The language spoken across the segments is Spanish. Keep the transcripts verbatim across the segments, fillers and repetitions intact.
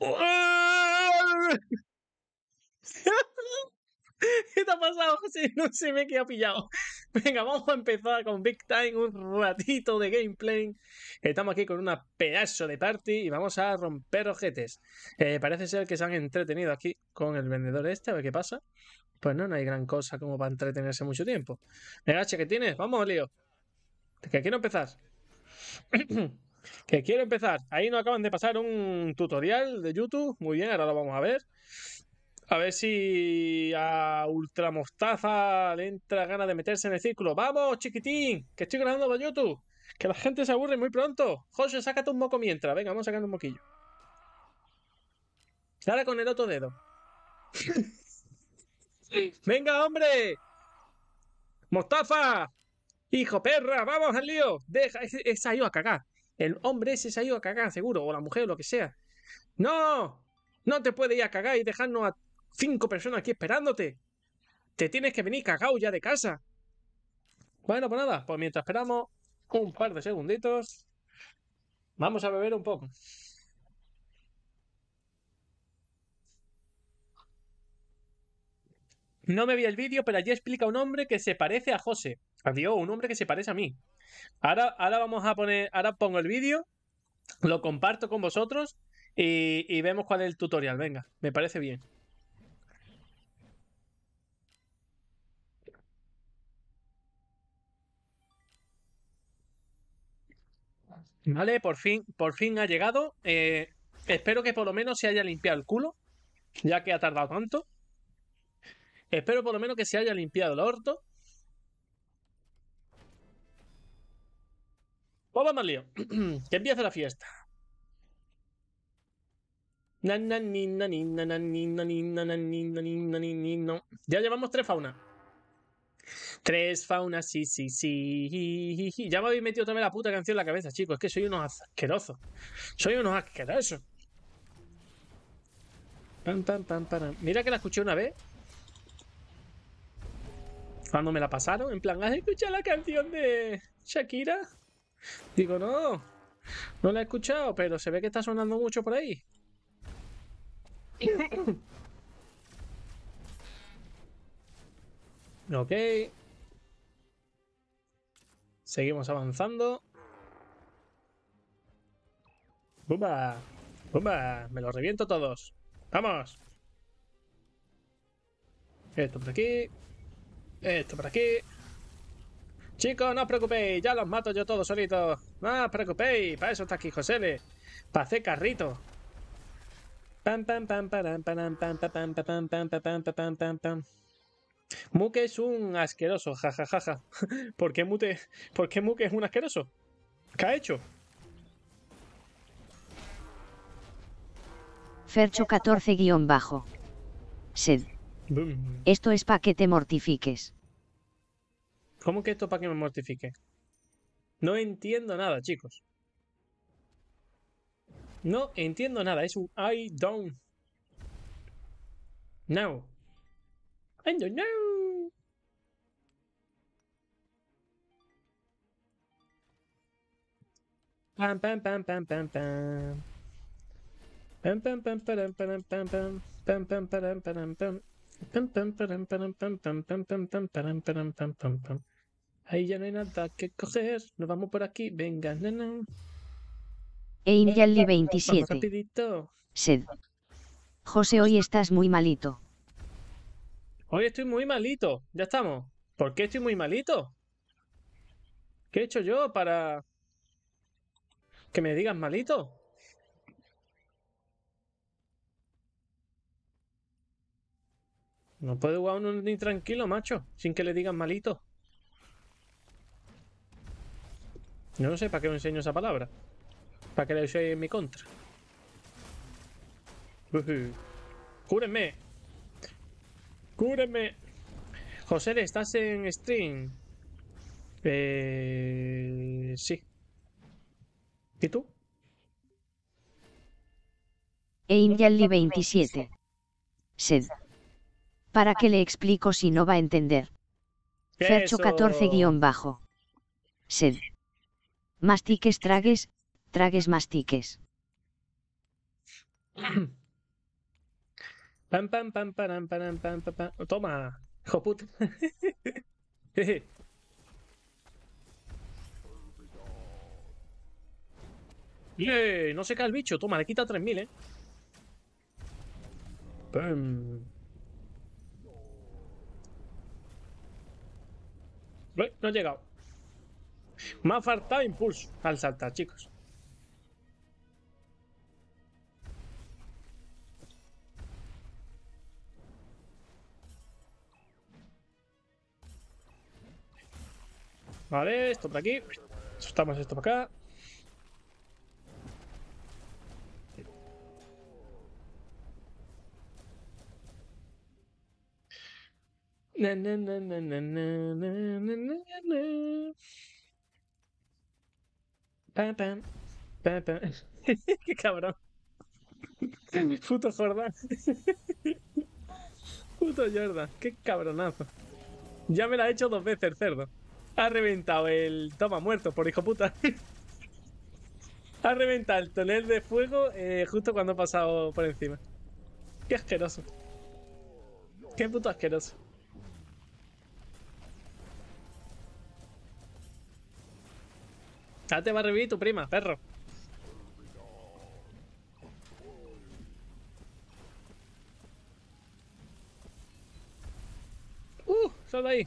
¿Qué te ha pasado, José? No sé, me he quedado pillado. Venga, vamos a empezar con Big Time, un ratito de gameplay. Estamos aquí con una pedazo de party y vamos a romper ojetes. Eh, parece ser que se han entretenido aquí con el vendedor este, a ver qué pasa. Pues no, no hay gran cosa como para entretenerse mucho tiempo. Venga, che, ¿qué tienes? Vamos, lío. Que quiero empezar. Que quiero empezar. Ahí nos acaban de pasar un tutorial de YouTube. Muy bien, ahora lo vamos a ver. A ver si a Ultramostaza le entra ganas de meterse en el círculo. ¡Vamos, chiquitín! Que estoy grabando para YouTube. Que la gente se aburre muy pronto. José, sácate un moco mientras. Venga, vamos a sacar un moquillo. Dale con el otro dedo. ¡Venga, hombre! ¡Mostaza! ¡Hijo perra! ¡Vamos al lío! Deja, se ha ido a cagar. El hombre ese se ha ido a cagar, seguro. O la mujer, o lo que sea. ¡No! No te puedes ir a cagar y dejarnos a cinco personas aquí esperándote. Te tienes que venir cagado ya de casa. Bueno, pues nada, pues mientras esperamos un par de segunditos, vamos a beber un poco. No me vi el vídeo, pero allí explica un hombre que se parece a José. Adiós, un hombre que se parece a mí. Ahora, ahora vamos a poner, ahora pongo el vídeo, lo comparto con vosotros y, y vemos cuál es el tutorial. Venga, me parece bien. Vale, por fin, por fin ha llegado. eh, Espero que por lo menos se haya limpiado el culo, ya que ha tardado tanto. Espero por lo menos que se haya limpiado el orto. Pues vamos al lío. Que empiece la fiesta. Ya llevamos tres faunas. Tres faunas, sí, sí, sí. Ya me habéis metido otra vez la puta canción en la cabeza, chicos. Es que soy unos asquerosos. Soy unos asquerosos. Pam, pam, pam, pam. Mira que la escuché una vez. Cuando me la pasaron, en plan, ¿has escuchado la canción de Shakira? Digo, no, no la he escuchado, pero se ve que está sonando mucho por ahí. Ok. Seguimos avanzando. ¡Bumba! ¡Bumba! Me los reviento todos. ¡Vamos! Esto por aquí. Esto por aquí. Chicos, no os preocupéis, ya los mato yo todos solitos. No os preocupéis, para eso está aquí Josele. Para hacer carrito. Pam, pam, pam, pam, pam, pam, pam, pam, pam, pam, pam, pam, pam, pam. Muke es un asqueroso, jajajaja. ¿Por qué Mute? ¿Por qué Muke es un asqueroso? ¿Qué ha hecho? Fercho catorce guión bajo. Sed. Boom. Esto es para que te mortifiques. ¿Cómo que esto para que me mortifique? No entiendo nada, chicos. No entiendo nada. Es un I don't know. I don't know. Pam, pam, pam, pam, pam, pam. Pam, pam, pam, pam, pam, pam, pam. Pam, pam, pam, pam, pam. Ahí ya no hay nada que coger. Nos vamos por aquí. Venga, nena. Einjali veintisiete. Sed. José, hoy estás muy malito. Hoy estoy muy malito. Ya estamos. ¿Por qué estoy muy malito? ¿Qué he hecho yo para que me digas malito? No puede jugar uno ni tranquilo, macho, sin que le digan malito. Yo no sé para qué os enseño esa palabra. Para que la uséis en mi contra. Uh-huh. ¡Cúrenme! ¡Cúrenme! José, ¿estás en stream? Eh... Sí. ¿Y tú? Einjali veintisiete. Sed. ¿Para qué le explico si no va a entender? Fercho catorce guión bajo. Sed. Mastiques, tragues, tragues, mastiques. Pam, pam, pam, pam, pam, pam, pam, pam. Toma, hijo puta. ¡Yey! No se cae el bicho. Toma, le quita tres mil, eh. Pam. No he llegado. Me ha faltado impulso al saltar, chicos. Vale, esto por aquí. Soltamos esto por acá. Na, na, na, na, na, na, na, na. Pam, pam, pam, pam. Qué cabrón. Puto Jordan. Puto Jordan. Qué cabronazo. Ya me la ha hecho dos veces el cerdo. Ha reventado el... Toma, muerto, por hijo puta. Ha reventado el tonel de fuego eh, justo cuando ha pasado por encima. Qué asqueroso. Qué puto asqueroso. Ya te va a revivir tu prima, perro. Uh, sal de ahí.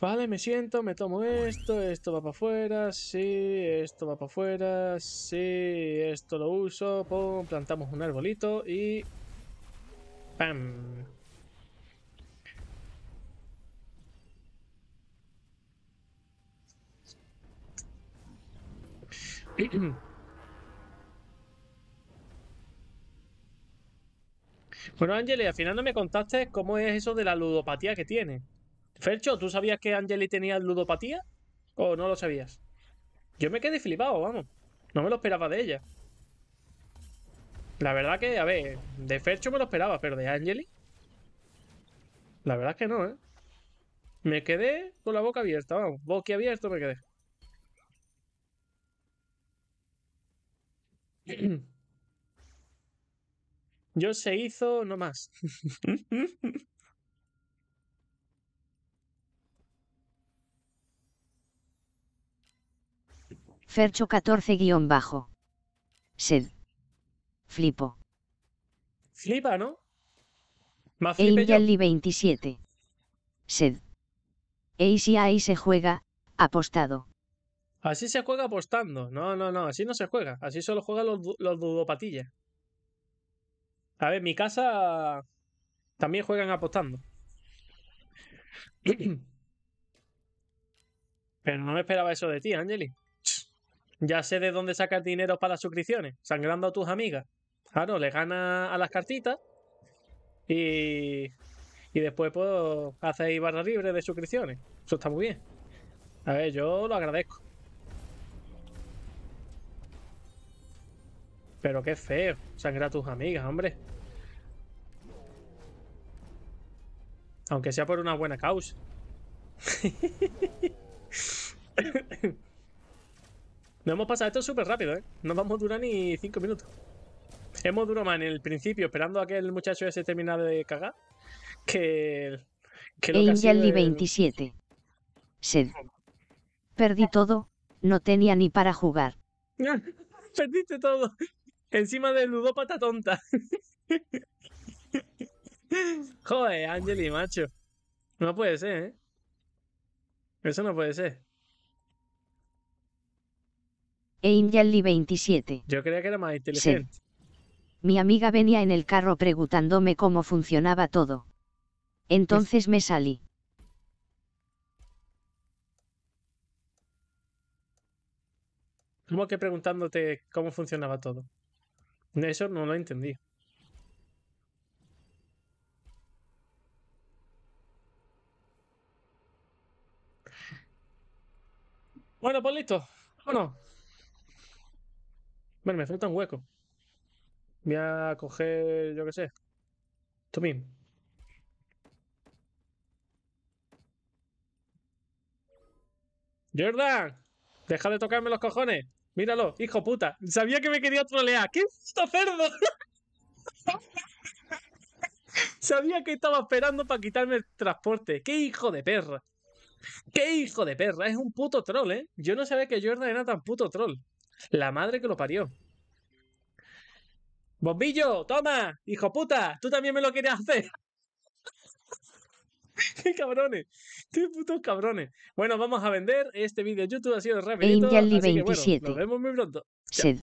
Vale, me siento, me tomo esto, esto va para afuera, sí, esto va para afuera, sí, esto lo uso, pum, plantamos un arbolito y... ¡Pam! Bueno, Angeli, al final no me contaste cómo es eso de la ludopatía que tiene. Fercho, ¿tú sabías que Angeli tenía ludopatía? ¿O no lo sabías? Yo me quedé flipado, vamos. No me lo esperaba de ella. La verdad que, a ver, de Fercho me lo esperaba, pero de Angeli, la verdad es que no, ¿eh? Me quedé con la boca abierta, vamos. Boquiabierto me quedé. Yo se hizo no más. Fercho catorce guión bajo. Sed. Flipo. Flipa, ¿no? Más Eyali veintisiete. Sed. Easy ahí se juega apostado. Así se juega apostando. No, no, no. Así no se juega. Así solo juegan los, los dudopatillas. A ver, mi casa también juegan apostando. Pero no me esperaba eso de ti, Angeli. Ya sé de dónde sacas dinero para las suscripciones. Sangrando a tus amigas. Claro, le ganas a las cartitas. Y, y después pues hacéis barra libre de suscripciones. Eso está muy bien. A ver, yo lo agradezco. Pero qué feo, sangrar a tus amigas, hombre. Aunque sea por una buena causa. Nos hemos pasado esto súper rápido, ¿eh? No vamos a durar ni cinco minutos. Hemos durado más en el principio, esperando a que el muchacho ese terminara de cagar, que... que lo que ha sido el... veintisiete. Sed. Perdí todo, no tenía ni para jugar. Perdiste todo. Encima de ludópata tonta. Joder, Angeli, macho. No puede ser, ¿eh? Eso no puede ser. Angeli veintisiete. Yo creía que era más inteligente. Sí. Mi amiga venía en el carro preguntándome cómo funcionaba todo. Entonces me salí. Como que preguntándote cómo funcionaba todo. Eso no lo entendí. Bueno, pues listo. Bueno. Bueno, me falta un hueco. Voy a coger, yo qué sé. Tomín. Jordan, deja de tocarme los cojones. Míralo, hijo puta. Sabía que me quería trolear. ¡Qué puto cerdo! Sabía que estaba esperando para quitarme el transporte. ¡Qué hijo de perra! ¡Qué hijo de perra! Es un puto troll, ¿eh? Yo no sabía que Jordan era tan puto troll. La madre que lo parió. ¡Bombillo! ¡Toma! ¡Hijo puta! ¡Tú también me lo querías hacer! ¡Qué cabrones! ¡Qué putos cabrones! Bueno, vamos a vender. Este vídeo de YouTube ha sido rapidito. Así que bueno, nos vemos muy pronto. Chao.